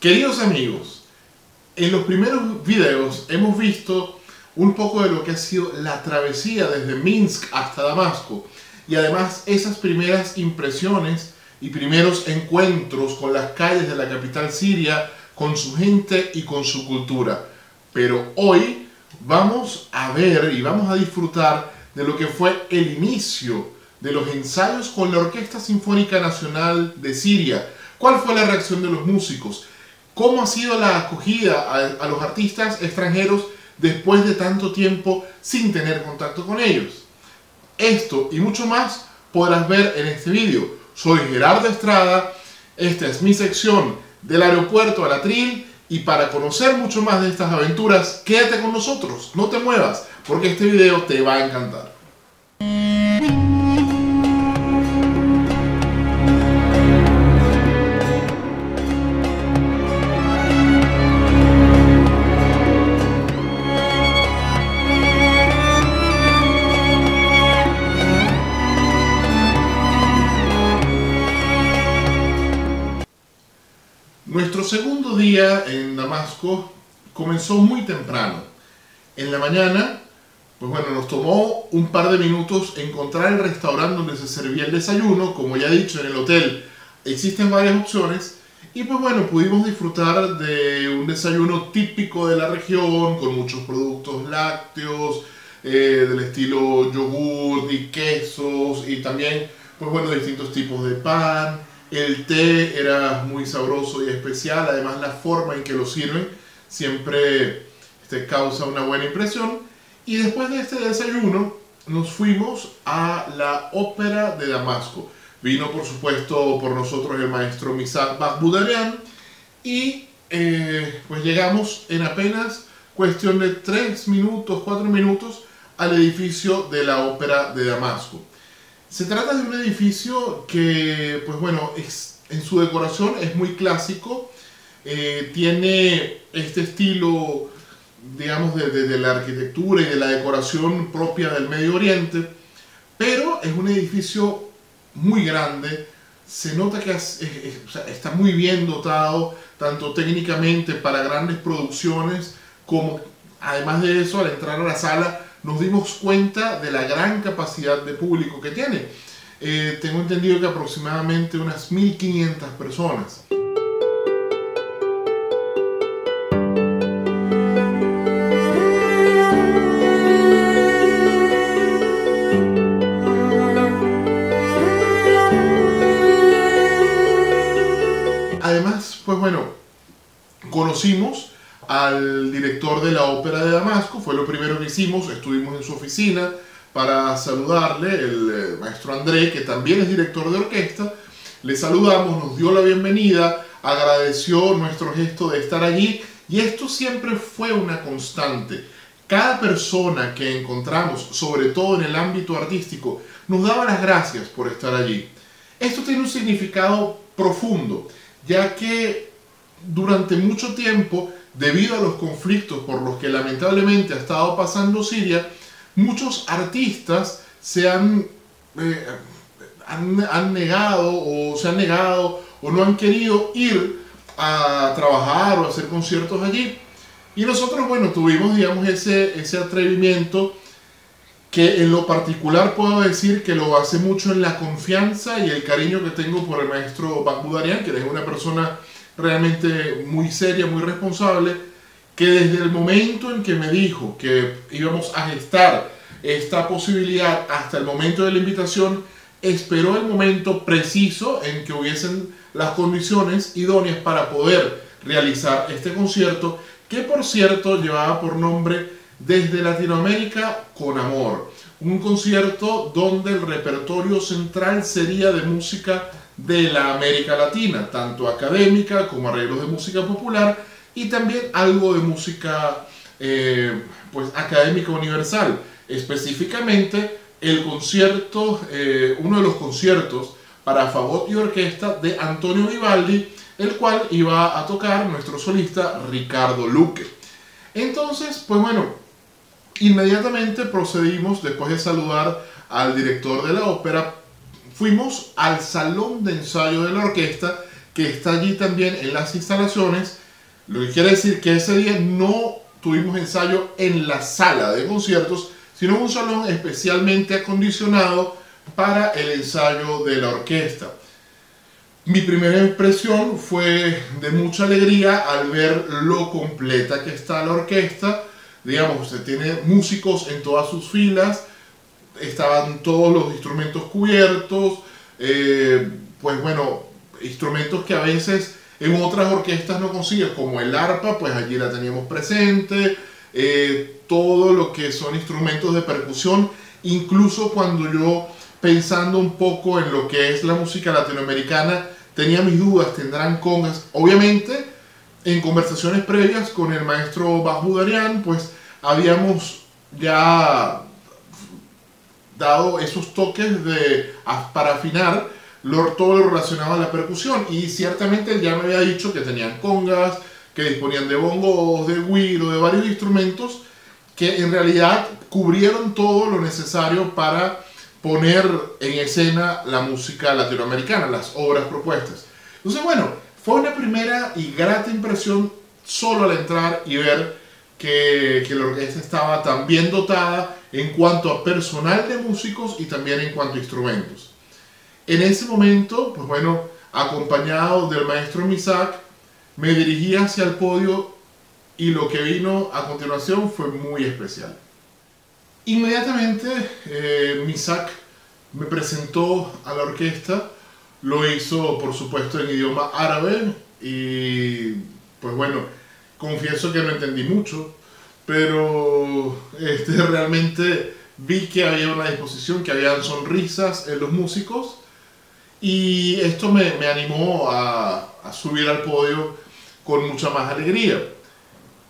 Queridos amigos, en los primeros videos hemos visto un poco de lo que ha sido la travesía desde Minsk hasta Damasco y además esas primeras impresiones y primeros encuentros con las calles de la capital siria, con su gente y con su cultura. Pero hoy vamos a ver y vamos a disfrutar de lo que fue el inicio de los ensayos con la Orquesta Sinfónica Nacional de Siria. ¿Cuál fue la reacción de los músicos? ¿Cómo ha sido la acogida a los artistas extranjeros después de tanto tiempo sin tener contacto con ellos? Esto y mucho más podrás ver en este vídeo. Soy Gerardo Estrada, esta es mi sección del aeropuerto al atril y para conocer mucho más de estas aventuras, quédate con nosotros, no te muevas, porque este video te va a encantar. Nuestro segundo día en Damasco comenzó muy temprano. En la mañana, pues bueno, nos tomó un par de minutos encontrar el restaurante donde se servía el desayuno. Como ya he dicho, en el hotel existen varias opciones. Y pues bueno, pudimos disfrutar de un desayuno típico de la región, con muchos productos lácteos, del estilo yogur y quesos, y también, pues bueno, distintos tipos de pan. El té era muy sabroso y especial, además la forma en que lo sirven siempre causa una buena impresión. Y después de este desayuno nos fuimos a la ópera de Damasco. Vino por supuesto por nosotros el maestro Misak Baghdasarian y pues llegamos en apenas cuestión de 3 minutos, 4 minutos al edificio de la ópera de Damasco. Se trata de un edificio que, pues bueno, en su decoración es muy clásico, tiene este estilo, digamos, de la arquitectura y de la decoración propia del Medio Oriente, pero es un edificio muy grande, se nota que está muy bien dotado, tanto técnicamente para grandes producciones, como además de eso, al entrar a la sala, nos dimos cuenta de la gran capacidad de público que tiene. Tengo entendido que aproximadamente unas 1.500 personas. Además, pues bueno, conocimos al director de la ópera de Damasco, fue lo primero que hicimos, estuvimos en su oficina para saludarle, el maestro André, que también es director de orquesta, le saludamos, nos dio la bienvenida, agradeció nuestro gesto de estar allí, y esto siempre fue una constante. Cada persona que encontramos, sobre todo en el ámbito artístico, nos daba las gracias por estar allí. Esto tiene un significado profundo, ya que durante mucho tiempo, debido a los conflictos por los que lamentablemente ha estado pasando Siria, muchos artistas se han negado o no han querido ir a trabajar o a hacer conciertos allí. Y nosotros, bueno, tuvimos, digamos, ese atrevimiento que en lo particular puedo decir que lo hace mucho en la confianza y el cariño que tengo por el maestro Bakhdasarian, que es una persona realmente muy seria, muy responsable, que desde el momento en que me dijo que íbamos a gestar esta posibilidad hasta el momento de la invitación, esperó el momento preciso en que hubiesen las condiciones idóneas para poder realizar este concierto, que por cierto llevaba por nombre Desde Latinoamérica con Amor, un concierto donde el repertorio central sería de música de la América Latina, tanto académica como arreglos de música popular y también algo de música pues académica universal. Específicamente el concierto, uno de los conciertos para fagot y orquesta de Antonio Vivaldi, el cual iba a tocar nuestro solista Ricardo Luque. Entonces, pues bueno, inmediatamente procedimos, después de saludar al director de la ópera, fuimos al salón de ensayo de la orquesta, que está allí también en las instalaciones, lo que quiere decir que ese día no tuvimos ensayo en la sala de conciertos, sino en un salón especialmente acondicionado para el ensayo de la orquesta. Mi primera impresión fue de mucha alegría al ver lo completa que está la orquesta. Digamos, usted tiene músicos en todas sus filas, estaban todos los instrumentos cubiertos, pues bueno, instrumentos que a veces en otras orquestas no consigues, como el arpa, pues allí la teníamos presente, todo lo que son instrumentos de percusión. Incluso cuando yo, pensando un poco en lo que es la música latinoamericana, tenía mis dudas, tendrán congas. Obviamente, en conversaciones previas con el maestro Baghdasarian, pues habíamos ya dado esos toques para afinar todo lo relacionado a la percusión, y ciertamente ya me había dicho que tenían congas, que disponían de bongos, de güiro, de varios instrumentos que en realidad cubrieron todo lo necesario para poner en escena la música latinoamericana, las obras propuestas. Entonces, bueno, fue una primera y grata impresión solo al entrar y ver que la orquesta estaba tan bien dotada en cuanto a personal de músicos y también en cuanto a instrumentos. En ese momento, pues bueno, acompañado del maestro Misak, me dirigí hacia el podio y lo que vino a continuación fue muy especial. Inmediatamente Misak me presentó a la orquesta, lo hizo por supuesto en idioma árabe y pues bueno, confieso que no entendí mucho, pero realmente vi que había una disposición, que habían sonrisas en los músicos y esto me animó a subir al podio con mucha más alegría.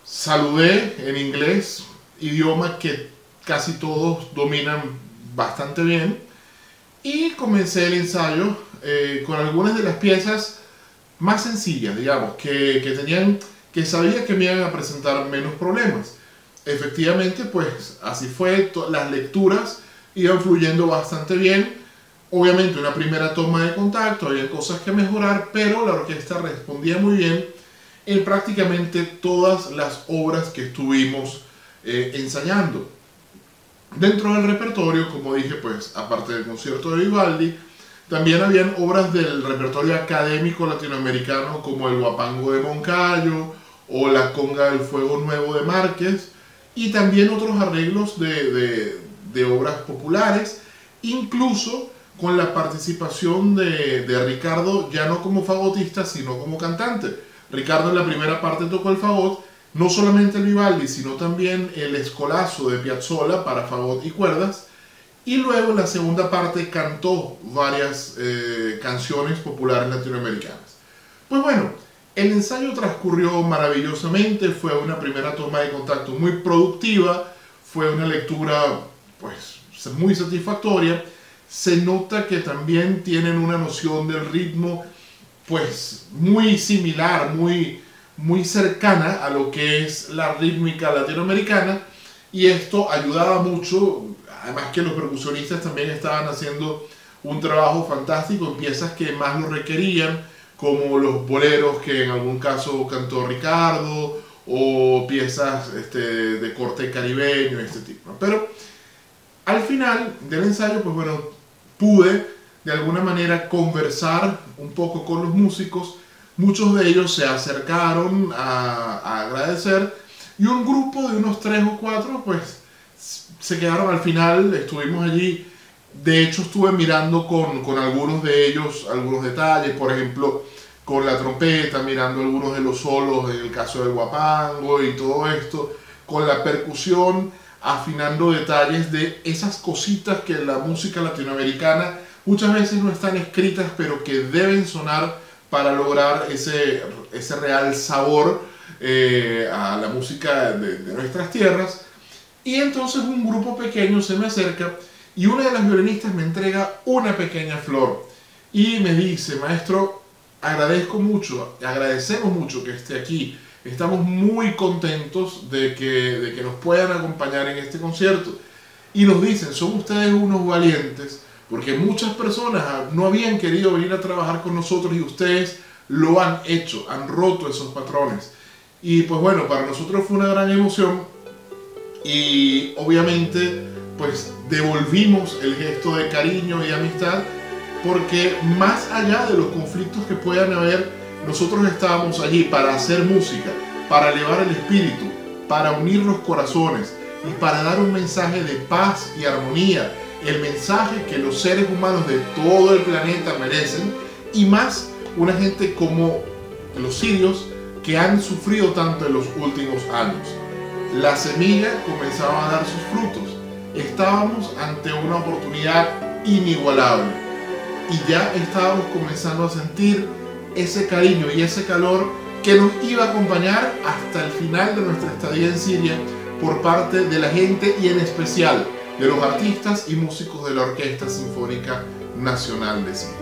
Saludé en inglés, idioma que casi todos dominan bastante bien, y comencé el ensayo con algunas de las piezas más sencillas, digamos, que sabía que me iban a presentar menos problemas. Efectivamente, pues así fue, las lecturas iban fluyendo bastante bien. Obviamente una primera toma de contacto, había cosas que mejorar, pero la orquesta respondía muy bien en prácticamente todas las obras que estuvimos ensayando. Dentro del repertorio, como dije, pues aparte del concierto de Vivaldi, también habían obras del repertorio académico latinoamericano como el guapango de Moncayo o la conga del fuego nuevo de Márquez, y también otros arreglos de obras populares, incluso con la participación de Ricardo, ya no como fagotista, sino como cantante. Ricardo en la primera parte tocó el fagot, no solamente el Vivaldi, sino también el escolazo de Piazzola para fagot y cuerdas, y luego en la segunda parte cantó varias canciones populares latinoamericanas. Pues bueno, el ensayo transcurrió maravillosamente, fue una primera toma de contacto muy productiva, fue una lectura pues muy satisfactoria. Se nota que también tienen una noción del ritmo pues muy similar, muy cercana a lo que es la rítmica latinoamericana, y esto ayudaba mucho, además que los percusionistas también estaban haciendo un trabajo fantástico en piezas que más lo requerían, como los boleros que en algún caso cantó Ricardo, o piezas de corte caribeño, este tipo. Pero al final del ensayo, pues bueno, pude de alguna manera conversar un poco con los músicos. Muchos de ellos se acercaron a agradecer, y un grupo de unos 3 o 4 pues se quedaron al final. Estuvimos allí, de hecho estuve mirando con algunos de ellos algunos detalles, por ejemplo con la trompeta, mirando algunos de los solos en el caso del guapango y todo esto, con la percusión, afinando detalles de esas cositas que en la música latinoamericana muchas veces no están escritas, pero que deben sonar para lograr ese real sabor a la música de nuestras tierras. Y entonces un grupo pequeño se me acerca y una de las violinistas me entrega una pequeña flor y me dice: maestro, agradecemos mucho que esté aquí, estamos muy contentos de que nos puedan acompañar en este concierto. Y nos dicen: son ustedes unos valientes, porque muchas personas no habían querido venir a trabajar con nosotros y ustedes lo han hecho, han roto esos patrones. Y pues bueno, para nosotros fue una gran emoción y obviamente pues devolvimos el gesto de cariño y amistad, porque más allá de los conflictos que puedan haber, nosotros estábamos allí para hacer música, para elevar el espíritu, para unir los corazones y para dar un mensaje de paz y armonía, el mensaje que los seres humanos de todo el planeta merecen, y más una gente como los sirios que han sufrido tanto en los últimos años. La semilla comenzaba a dar sus frutos. Estábamos ante una oportunidad inigualable y ya estábamos comenzando a sentir ese cariño y ese calor que nos iba a acompañar hasta el final de nuestra estadía en Siria por parte de la gente y en especial de los artistas y músicos de la Orquesta Sinfónica Nacional de Siria.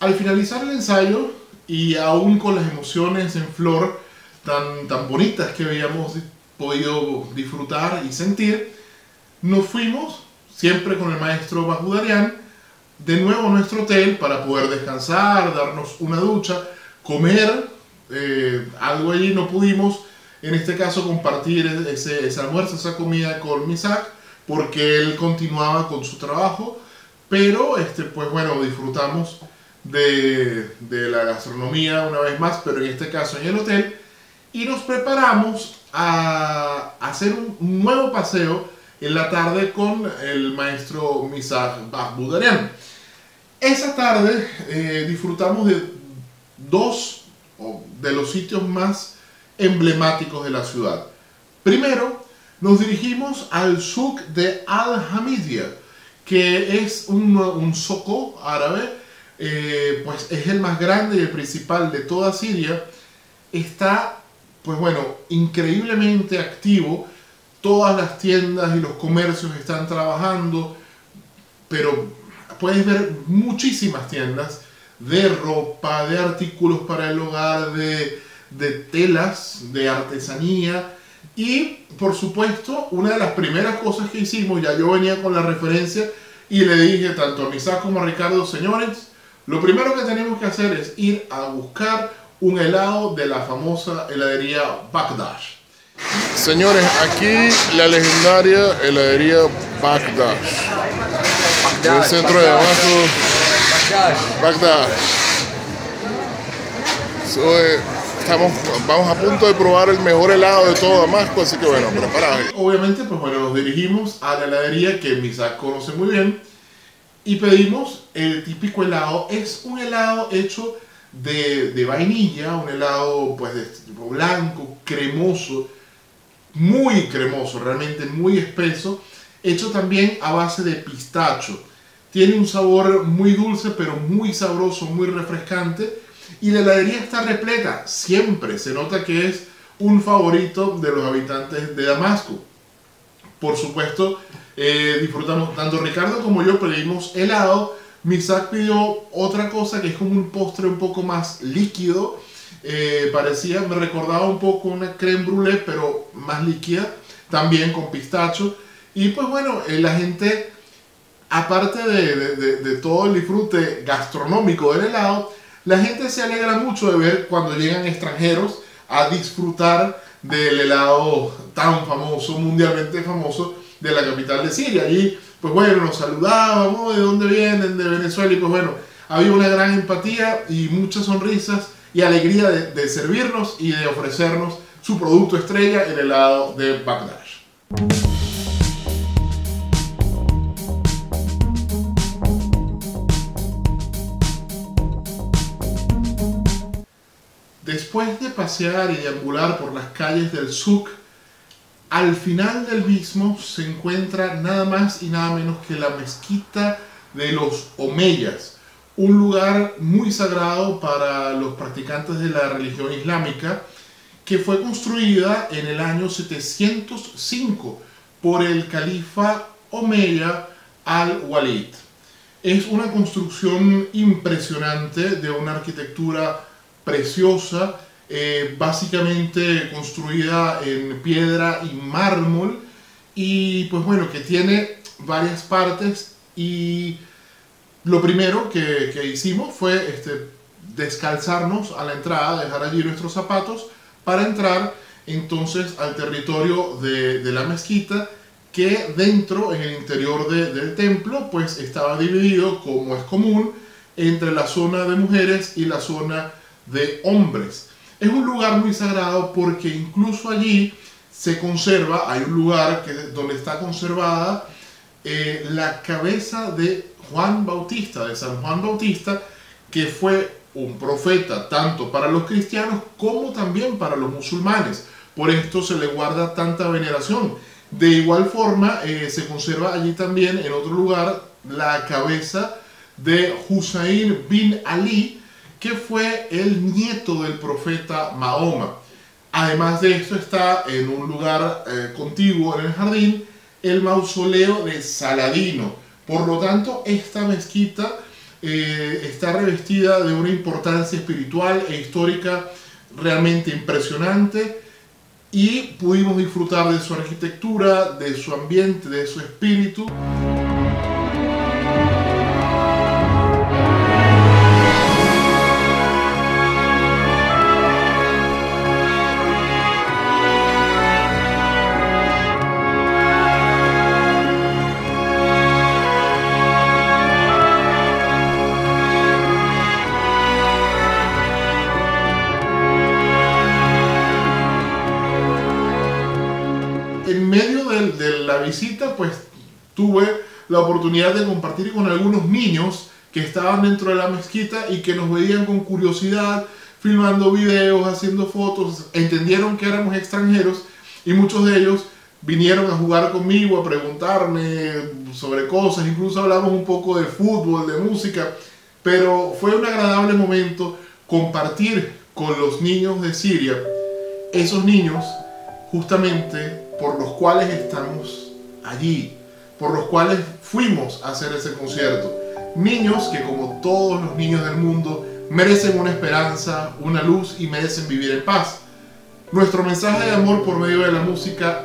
Al finalizar el ensayo, y aún con las emociones en flor tan bonitas que habíamos podido disfrutar y sentir, nos fuimos, siempre con el maestro Baghdasarian, de nuevo a nuestro hotel para poder descansar, darnos una ducha, comer algo allí. No pudimos, en este caso, compartir ese almuerzo, esa comida con Misak, porque él continuaba con su trabajo, pero pues bueno, disfrutamos de la gastronomía una vez más, pero en este caso en el hotel, y nos preparamos a hacer un nuevo paseo en la tarde con el maestro Misak Baghdasarian. Esa tarde disfrutamos de dos de los sitios más emblemáticos de la ciudad. Primero, nos dirigimos al souk de Al-Hamidia, que es un zoco árabe. Pues es el más grande y el principal de toda Siria. Está, pues bueno, increíblemente activo. Todas las tiendas y los comercios están trabajando, pero puedes ver muchísimas tiendas de ropa, de artículos para el hogar, de telas, de artesanía. Y por supuesto, una de las primeras cosas que hicimos, ya yo venía con la referencia y le dije tanto a Misak como a Ricardo: señores, lo primero que tenemos que hacer es ir a buscar un helado de la famosa heladería Bakdash. Señores, aquí la legendaria heladería Bakdash. El centro de Damasco. Bakdash. Vamos a punto de probar el mejor helado de todo Damasco, así que bueno, preparados. Obviamente, pues bueno, nos dirigimos a la heladería que Misak conoce muy bien. Y pedimos el típico helado. Es un helado hecho de vainilla, un helado pues de tipo blanco, cremoso, muy cremoso, realmente muy espeso, hecho también a base de pistacho. Tiene un sabor muy dulce, pero muy sabroso, muy refrescante. Y la heladería está repleta, siempre se nota que es un favorito de los habitantes de Damasco. Por supuesto, disfrutamos, tanto Ricardo como yo pedimos helado. Misak pidió otra cosa que es como un postre un poco más líquido, me recordaba un poco una crème brûlée, pero más líquida, también con pistacho. Y pues bueno, la gente, aparte de todo el disfrute gastronómico del helado, la gente se alegra mucho de ver cuando llegan extranjeros a disfrutar del helado tan famoso, mundialmente famoso, de la capital de Siria. Allí, pues bueno, nos saludaban: oh, ¿de dónde vienen? De Venezuela. Y pues bueno, había una gran empatía y muchas sonrisas y alegría de servirnos y de ofrecernos su producto estrella, el helado de Bakdash. Después de pasear y deambular por las calles del souk, al final del mismo se encuentra nada más y nada menos que la Mezquita de los Omeyas, un lugar muy sagrado para los practicantes de la religión islámica, que fue construida en el año 705 por el califa Omeya al-Walid. Es una construcción impresionante, de una arquitectura preciosa, básicamente construida en piedra y mármol, y pues bueno, que tiene varias partes. Y lo primero que hicimos fue descalzarnos a la entrada, dejar allí nuestros zapatos para entrar entonces al territorio de la mezquita, que dentro, en el interior del templo, pues estaba dividido, como es común, entre la zona de mujeres y la zona de hombres. Es un lugar muy sagrado porque incluso allí se conserva, hay un lugar donde está conservada la cabeza de Juan Bautista, de San Juan Bautista, que fue un profeta tanto para los cristianos como también para los musulmanes. Por esto se le guarda tanta veneración. De igual forma, se conserva allí también, en otro lugar, la cabeza de Husayn bin Ali, que fue el nieto del profeta Mahoma. Además de esto, está en un lugar contiguo en el jardín el mausoleo de Saladino. Por lo tanto, esta mezquita está revestida de una importancia espiritual e histórica realmente impresionante, y pudimos disfrutar de su arquitectura, de su ambiente, de su espíritu. Visita, pues tuve la oportunidad de compartir con algunos niños que estaban dentro de la mezquita y que nos veían con curiosidad, filmando videos, haciendo fotos. Entendieron que éramos extranjeros y muchos de ellos vinieron a jugar conmigo, a preguntarme sobre cosas. Incluso hablamos un poco de fútbol, de música, pero fue un agradable momento compartir con los niños de Siria, esos niños justamente por los cuales estamos allí, por los cuales fuimos a hacer ese concierto. Niños que, como todos los niños del mundo, merecen una esperanza, una luz y merecen vivir en paz. Nuestro mensaje de amor por medio de la música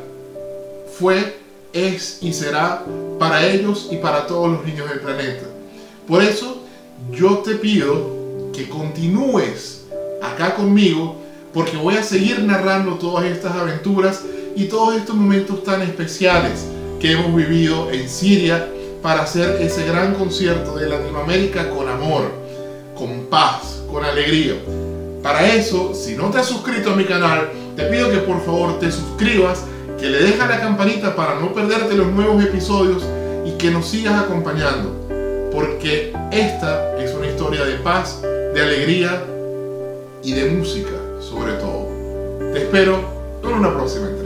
fue, es y será para ellos y para todos los niños del planeta. Por eso yo te pido que continúes acá conmigo, porque voy a seguir narrando todas estas aventuras y todos estos momentos tan especiales que hemos vivido en Siria, para hacer ese gran concierto de Latinoamérica con amor, con paz, con alegría. Para eso, si no te has suscrito a mi canal, te pido que por favor te suscribas, que le dejes la campanita para no perderte los nuevos episodios y que nos sigas acompañando, porque esta es una historia de paz, de alegría y de música sobre todo. Te espero en una próxima entrega.